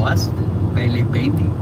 was really painting.